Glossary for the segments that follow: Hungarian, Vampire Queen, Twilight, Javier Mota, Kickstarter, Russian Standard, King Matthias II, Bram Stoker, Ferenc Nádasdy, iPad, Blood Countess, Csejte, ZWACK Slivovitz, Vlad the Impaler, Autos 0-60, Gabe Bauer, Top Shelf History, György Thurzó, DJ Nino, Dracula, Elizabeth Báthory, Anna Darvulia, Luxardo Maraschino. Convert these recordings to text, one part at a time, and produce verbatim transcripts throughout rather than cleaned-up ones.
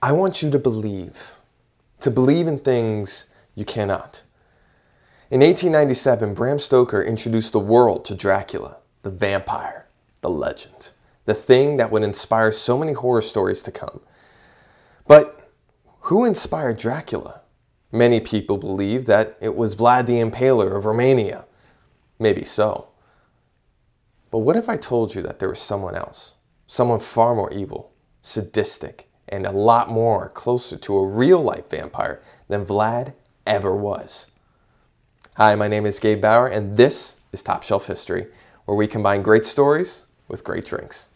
I want you to believe, to believe in things you cannot. In eighteen ninety-seven, Bram Stoker introduced the world to Dracula, the vampire, the legend, the thing that would inspire so many horror stories to come. But who inspired Dracula? Many people believe that it was Vlad the Impaler of Romania. Maybe so. But what if I told you that there was someone else, someone far more evil, sadistic, and a lot more closer to a real-life vampire than Vlad ever was? Hi, my name is Gabe Bauer, and this is Top Shelf History, where we combine great stories with great drinks.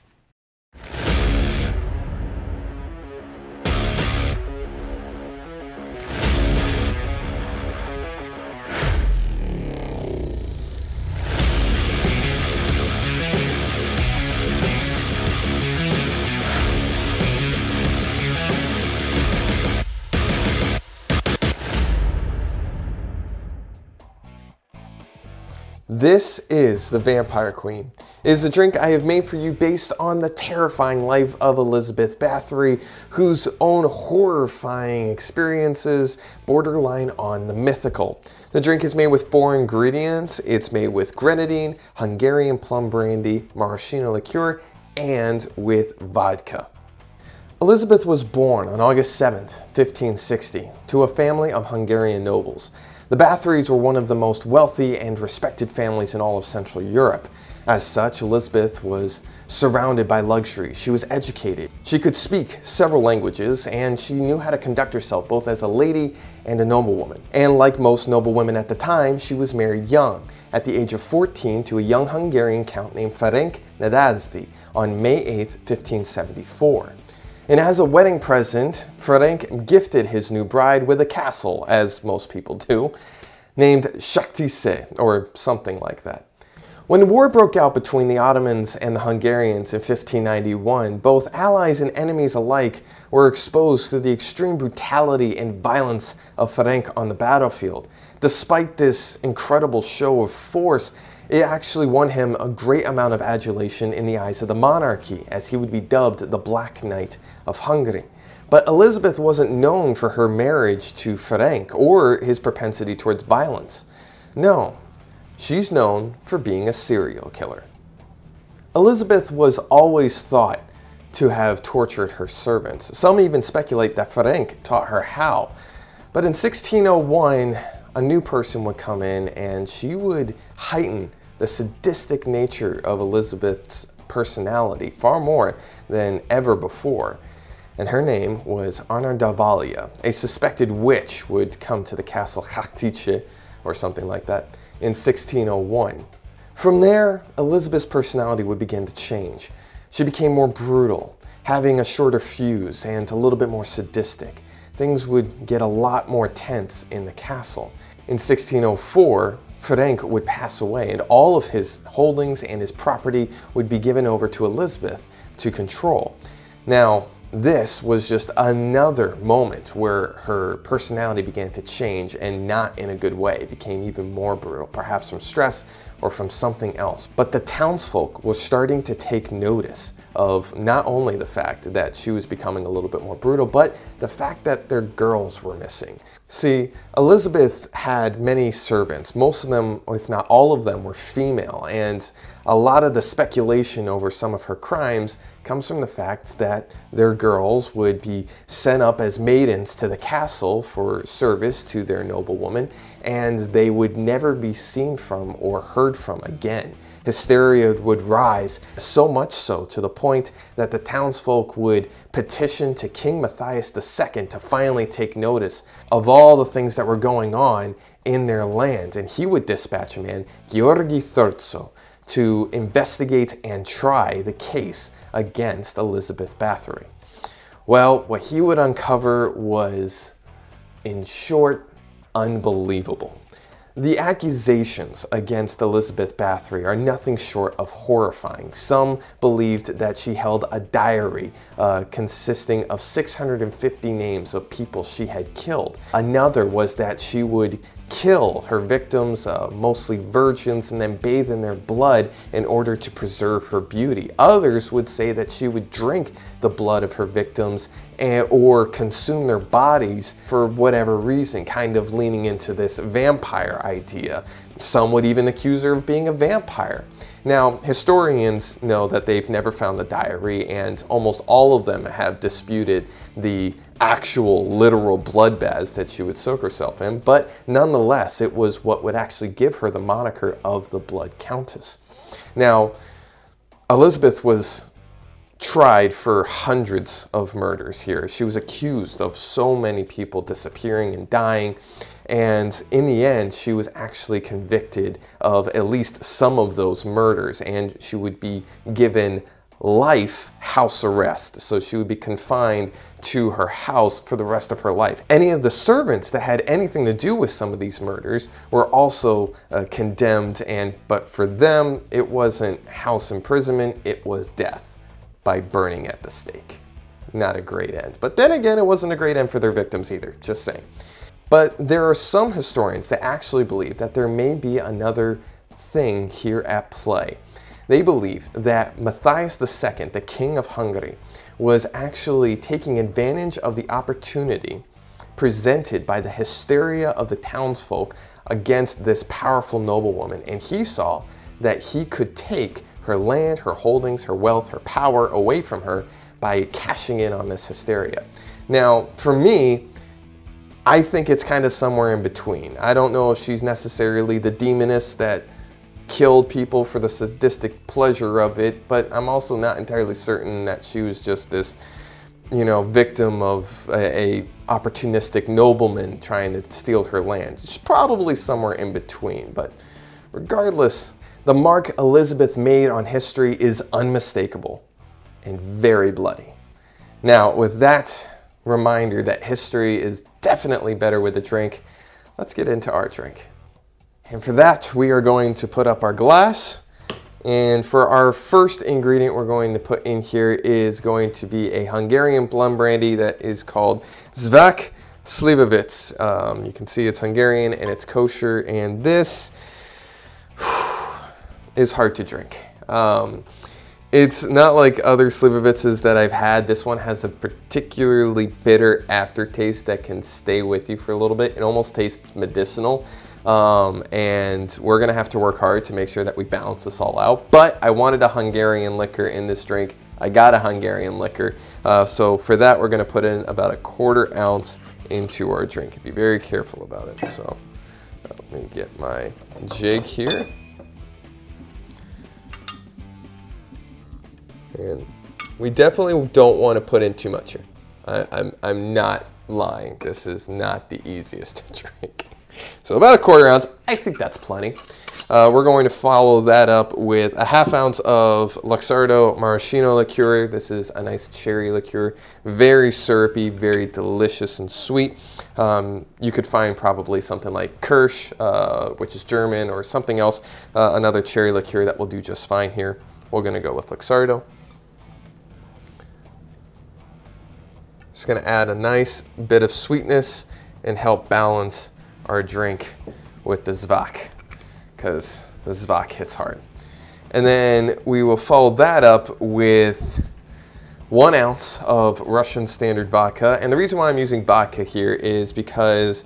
This is the Vampire Queen. It is a drink I have made for you based on the terrifying life of Elizabeth Báthory, whose own horrifying experiences borderline on the mythical. The drink is made with four ingredients. It's made with grenadine, Hungarian plum brandy, maraschino liqueur, and with vodka. Elizabeth was born on August seventh, fifteen sixty, to a family of Hungarian nobles. The Báthory's were one of the most wealthy and respected families in all of Central Europe. As such, Elizabeth was surrounded by luxury. She was educated. She could speak several languages, and she knew how to conduct herself both as a lady and a noblewoman. And like most noblewomen at the time, she was married young, at the age of fourteen, to a young Hungarian count named Ferenc Nádasdy on May eighth, fifteen seventy-four. And as a wedding present, Ferenc gifted his new bride with a castle, as most people do, named Csejte, or something like that. When the war broke out between the Ottomans and the Hungarians in fifteen ninety-one, both allies and enemies alike were exposed to the extreme brutality and violence of Ferenc on the battlefield. Despite this incredible show of force, it actually won him a great amount of adulation in the eyes of the monarchy, as he would be dubbed the Black Knight of Hungary. But Elizabeth wasn't known for her marriage to Ferenc or his propensity towards violence. No, she's known for being a serial killer. Elizabeth was always thought to have tortured her servants. Some even speculate that Ferenc taught her how. But in sixteen oh one, a new person would come in and she would heighten the sadistic nature of Elizabeth's personality far more than ever before. And her name was Anna Darvulia. A suspected witch would come to the castle Csejte, or something like that, in sixteen oh one. From there, Elizabeth's personality would begin to change. She became more brutal, having a shorter fuse and a little bit more sadistic. Things would get a lot more tense in the castle. In sixteen oh four, Ferenc would pass away, and all of his holdings and his property would be given over to Elizabeth to control. Now, this was just another moment where her personality began to change, and not in a good way. It became even more brutal, perhaps from stress or from something else. But the townsfolk were starting to take notice of not only the fact that she was becoming a little bit more brutal, but the fact that their girls were missing. See, Elizabeth had many servants. Most of them, if not all of them, were female, and a lot of the speculation over some of her crimes comes from the fact that their girls would be sent up as maidens to the castle for service to their noblewoman, and they would never be seen from or heard from again. Hysteria would rise, so much so to the point that the townsfolk would petition to King Matthias the Second to finally take notice of all the things that were going on in their land, and he would dispatch a man, György Thurzó, to investigate and try the case against Elizabeth Báthory. Well, what he would uncover was, in short, unbelievable. The accusations against Elizabeth Báthory are nothing short of horrifying. Some believed that she held a diary uh, consisting of six hundred fifty names of people she had killed. Another was that she would kill her victims, uh, mostly virgins, and then bathe in their blood in order to preserve her beauty. Others would say that she would drink the blood of her victims and, or consume their bodies for whatever reason, kind of leaning into this vampire idea. Some would even accuse her of being a vampire. Now, historians know that they've never found the diary, and almost all of them have disputed the actual literal blood baths that she would soak herself in, but nonetheless, it was what would actually give her the moniker of the Blood Countess. Now, Elizabeth was tried for hundreds of murders here. She was accused of so many people disappearing and dying, and in the end, she was actually convicted of at least some of those murders, and she would be given life house arrest. So she would be confined to her house for the rest of her life. Any of the servants that had anything to do with some of these murders were also uh, condemned, and but for them, it wasn't house imprisonment, it was death by burning at the stake. Not a great end. But then again, it wasn't a great end for their victims either, just saying. But there are some historians that actually believe that there may be another thing here at play. They believe that Matthias the Second, the King of Hungary, was actually taking advantage of the opportunity presented by the hysteria of the townsfolk against this powerful noblewoman, and he saw that he could take her land, her holdings, her wealth, her power away from her by cashing in on this hysteria. Now, for me, I think it's kind of somewhere in between. I don't know if she's necessarily the demoness that killed people for the sadistic pleasure of it, but I'm also not entirely certain that she was just this, you know, victim of a, a opportunistic nobleman trying to steal her land. She's probably somewhere in between, but regardless, the mark Elizabeth made on history is unmistakable and very bloody. Now, with that reminder that history is definitely better with a drink, let's get into our drink. And for that, we are going to put up our glass. And for our first ingredient we're going to put in here is going to be a Hungarian plum brandy that is called ZWACK Slivovitz. Um, you can see it's Hungarian and it's kosher, and this is hard to drink. Um, it's not like other Slivovitzes that I've had. This one has a particularly bitter aftertaste that can stay with you for a little bit. It almost tastes medicinal. Um, and we're gonna have to work hard to make sure that we balance this all out. But I wanted a Hungarian liquor in this drink. I got a Hungarian liquor. Uh, so for that, we're gonna put in about a quarter ounce into our drink. Be very careful about it. So let me get my jig here. And we definitely don't wanna put in too much here. I, I'm, I'm not lying. This is not the easiest to drink. So about a quarter ounce, I think that's plenty. Uh, we're going to follow that up with a half ounce of Luxardo Maraschino liqueur. This is a nice cherry liqueur, very syrupy, very delicious and sweet. Um, you could find probably something like Kirsch, uh, which is German, or something else, uh, another cherry liqueur that will do just fine here. We're gonna go with Luxardo. Just gonna add a nice bit of sweetness and help balance our drink with the ZWACK, because the ZWACK hits hard. And then we will follow that up with one ounce of Russian Standard vodka. And the reason why I'm using vodka here is because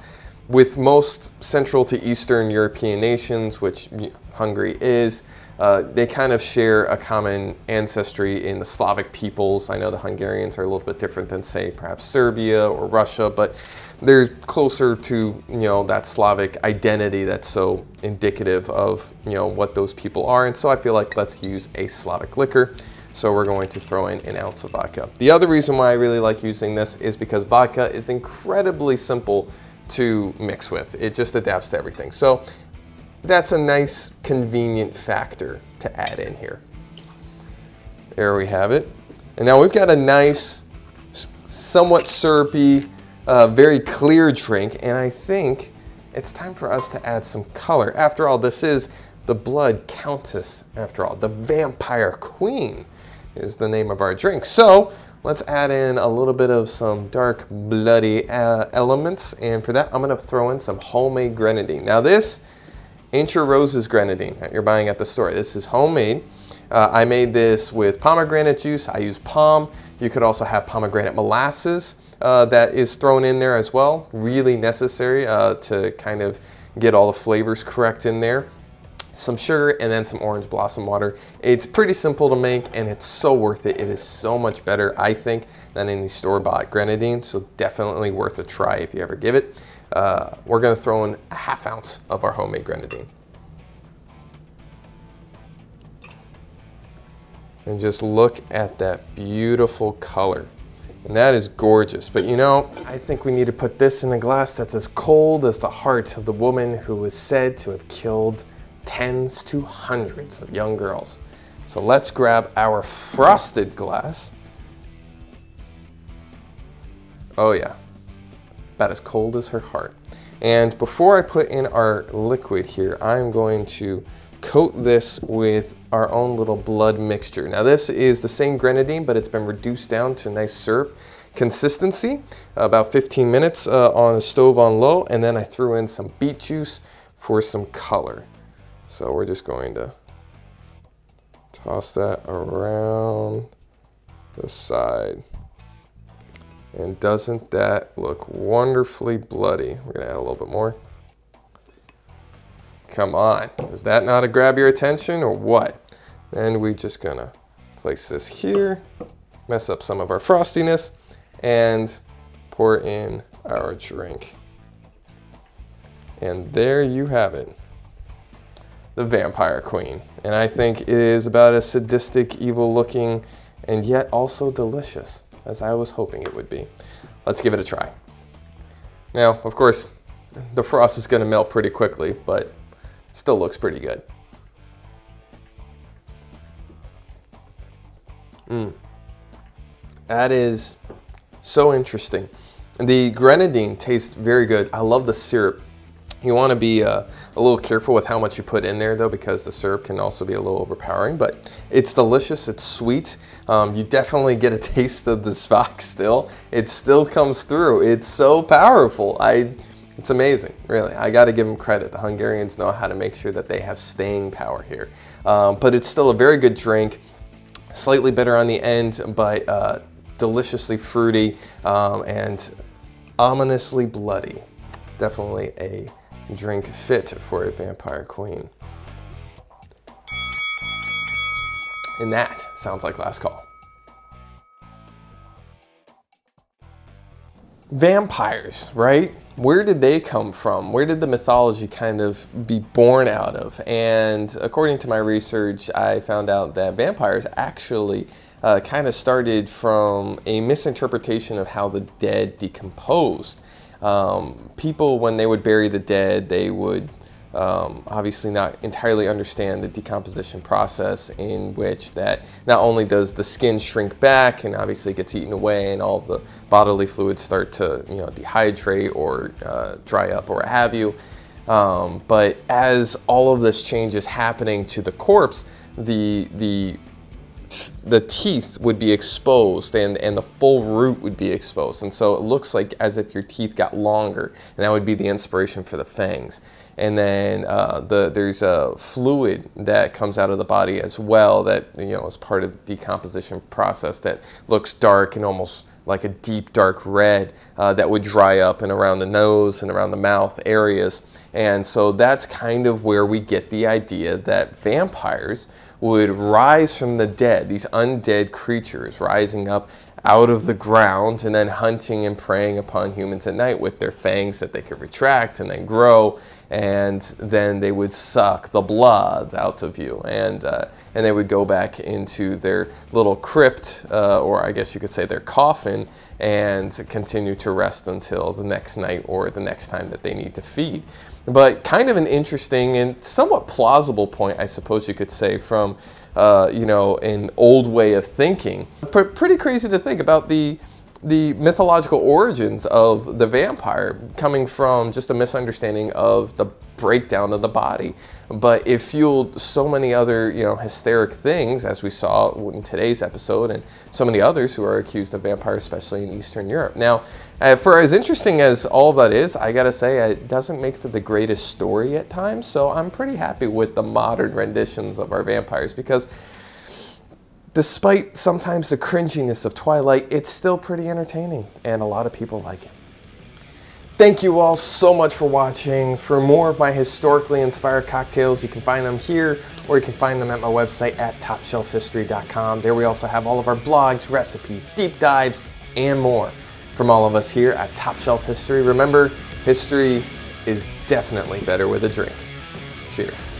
with most Central to Eastern European nations, which Hungary is, uh, they kind of share a common ancestry in the Slavic peoples. I know the Hungarians are a little bit different than, say, perhaps Serbia or Russia, but they're closer to, you know, that Slavic identity that's so indicative of, you know, what those people are. And so I feel like let's use a Slavic liquor. So we're going to throw in an ounce of vodka. The other reason why I really like using this is because vodka is incredibly simple to mix with. It just adapts to everything. So that's a nice convenient factor to add in here. There we have it. And now we've got a nice, somewhat syrupy, a uh, very clear drink, and I think it's time for us to add some color. After all, this is the Blood Countess, after all. The Vampire Queen is the name of our drink. So Let's add in a little bit of some dark, bloody uh, elements. And for that, I'm gonna throw in some homemade grenadine. Now this ain't your Rose's grenadine that you're buying at the store. This is homemade. Uh, I made this with pomegranate juice. I use palm. You could also have pomegranate molasses uh, that is thrown in there as well. Really necessary uh, to kind of get all the flavors correct in there. Some sugar and then some orange blossom water. It's pretty simple to make and it's so worth it. It is so much better, I think, than any store-bought grenadine. So definitely worth a try if you ever give it. Uh, we're gonna throw in a half ounce of our homemade grenadine. And just look at that beautiful color. And that is gorgeous. But you know, I think we need to put this in a glass that's as cold as the heart of the woman who was said to have killed tens to hundreds of young girls. So let's grab our frosted glass. Oh yeah, about as cold as her heart. And before I put in our liquid here, I'm going to coat this with our own little blood mixture. Now this is the same grenadine, but it's been reduced down to nice syrup consistency, about fifteen minutes uh, on the stove on low. And then I threw in some beet juice for some color. So we're just going to toss that around the side. And doesn't that look wonderfully bloody? We're gonna add a little bit more. Come on, is that not a grab your attention or what? Then we're just gonna place this here, mess up some of our frostiness, and pour in our drink. And there you have it. The Vampire Queen. And I think it is about as sadistic, evil looking, and yet also delicious as I was hoping it would be. Let's give it a try. Now, of course, the frost is gonna melt pretty quickly, but still looks pretty good. Mm. That is so interesting. The grenadine tastes very good. I love the syrup. You want to be uh, a little careful with how much you put in there though, because the syrup can also be a little overpowering, but it's delicious, it's sweet. Um, you definitely get a taste of the zwack still. It still comes through. It's so powerful. I, it's amazing, really. I got to give them credit. The Hungarians know how to make sure that they have staying power here. Um, but it's still a very good drink, slightly bitter on the end, but uh, deliciously fruity um, and ominously bloody. Definitely a drink fit for a Vampire Queen. And that sounds like Last Call. Vampires, right? Where did they come from? Where did the mythology kind of be born out of? And according to my research, I found out that vampires actually uh, kind of started from a misinterpretation of how the dead decomposed. Um, people, when they would bury the dead, they would um, obviously not entirely understand the decomposition process, in which that not only does the skin shrink back and obviously gets eaten away and all of the bodily fluids start to, you know, dehydrate or uh, dry up or what have you, um, but as all of this change is happening to the corpse, the the the teeth would be exposed and, and the full root would be exposed. And so it looks like as if your teeth got longer, and that would be the inspiration for the fangs. And then uh, the, there's a fluid that comes out of the body as well that, you know, is part of the decomposition process that looks dark and almost like a deep dark red uh, that would dry up and around the nose and around the mouth areas. And so that's kind of where we get the idea that vampires would rise from the dead, these undead creatures rising up out of the ground and then hunting and preying upon humans at night with their fangs that they could retract and then grow, and then they would suck the blood out of you, and uh, and they would go back into their little crypt, uh, or I guess you could say their coffin, and continue to rest until the next night or the next time that they need to feed. But kind of an interesting and somewhat plausible point, I suppose you could say, from Uh, you know, an old way of thinking. But pretty crazy to think about the the mythological origins of the vampire coming from just a misunderstanding of the breakdown of the body. But it fueled so many other, you know, hysteric things, as we saw in today's episode, and so many others who are accused of vampires, especially in Eastern Europe. Now, uh, for as interesting as all of that is, I gotta say, it doesn't make for the greatest story at times, so I'm pretty happy with the modern renditions of our vampires, because despite sometimes the cringiness of Twilight, it's still pretty entertaining, and a lot of people like it. Thank you all so much for watching. For more of my historically inspired cocktails, you can find them here, or you can find them at my website at top shelf history dot com. There we also have all of our blogs, recipes, deep dives, and more from all of us here at Top Shelf History. Remember, history is definitely better with a drink. Cheers.